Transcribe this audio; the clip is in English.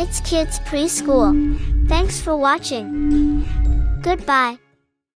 It's Kids Preschool. Thanks for watching. Goodbye.